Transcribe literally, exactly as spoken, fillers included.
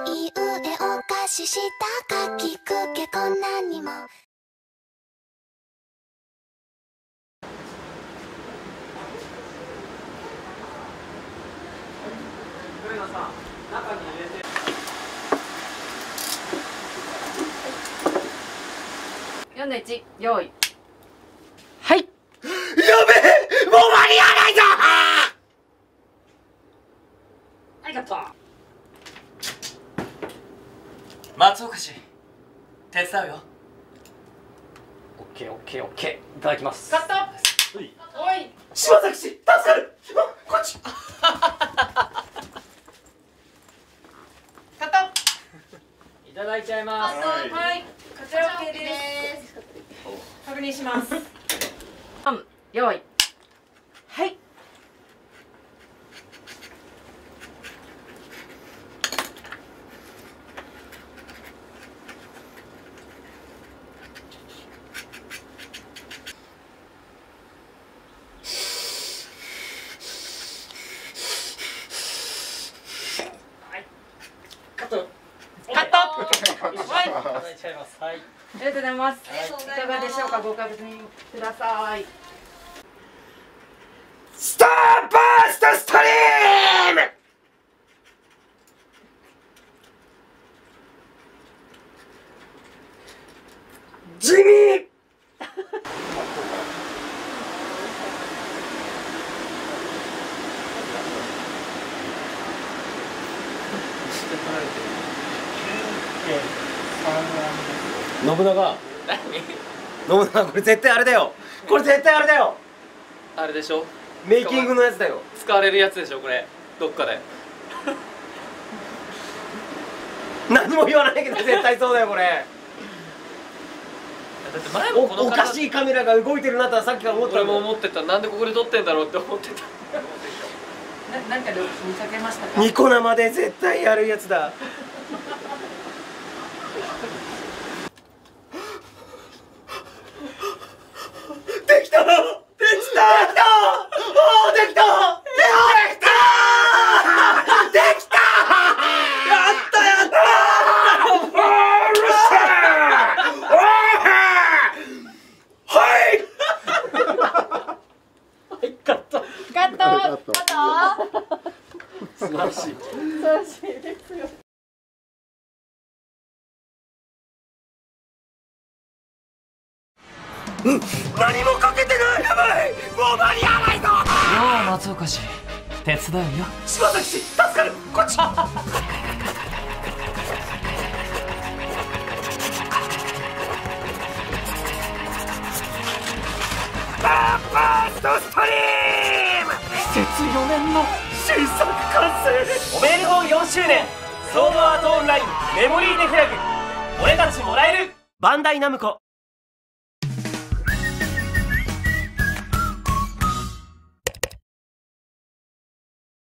いうえお菓子したかきくけこんなにも。上野さん、中に入れて。四の一、用意。はい。やべえ、もう間に合わないぞ。ありがとう。松岡氏、手伝うよ。オッケー、オッケー、オッケー。いただきます。カット。おい。島崎氏、助かる。こっち。カット。いただいちゃいます。はい。こちらオッケーです。確認します。うん、用意。はい。はい、ありがとうございます。いかがでしょうか、ご確認ください。スターバーストストリーム。地味。信長信長、これ絶対あれだよ、これ絶対あれだよ、あれでしょ、メイキングのやつだよ、使われるやつでしょ、これどっかで何も言わないけど絶対そうだよ、これだって前もこの お, おかしいカメラが動いてるなとはさっきから思ってた、俺も思ってた、なんでここで撮ってんだろうって思ってたな, なんかで見かけましたか、ニコ生で絶対やるやつだできた！できた！おー！できた！できた！できた！やったやった！はい！はい、カット！カット！カット！素晴らしい。素晴らしいですよ。うん、何もかけてない、やばい、もう間に合わないぞ。よう松岡氏、手伝うよ。柴崎氏、助かる、こっちバーバーストストリーム施設よねんの新作完成、おめでとうよんしゅうねん、ソードアートオンラインメモリーネフラグ、俺たちもらえる。バンダイナムコ